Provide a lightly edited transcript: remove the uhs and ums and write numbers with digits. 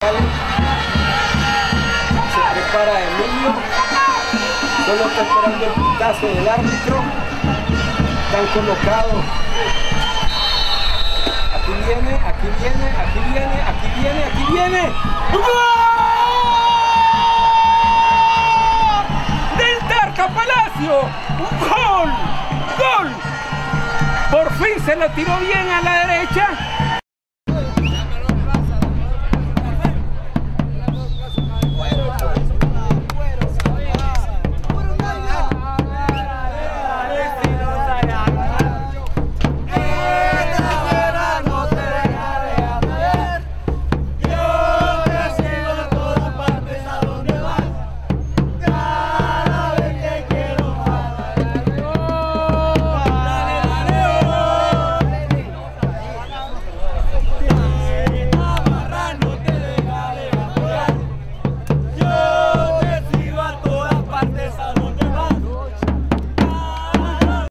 Se prepara Emilio, solo está esperando el pitazo del árbitro. Están colocados. Aquí viene, aquí viene, aquí viene, aquí viene, aquí viene. ¡Gol! ¡Del Tarca Palacio! ¡Gol! ¡Gol! Por fin se la tiró bien a la derecha.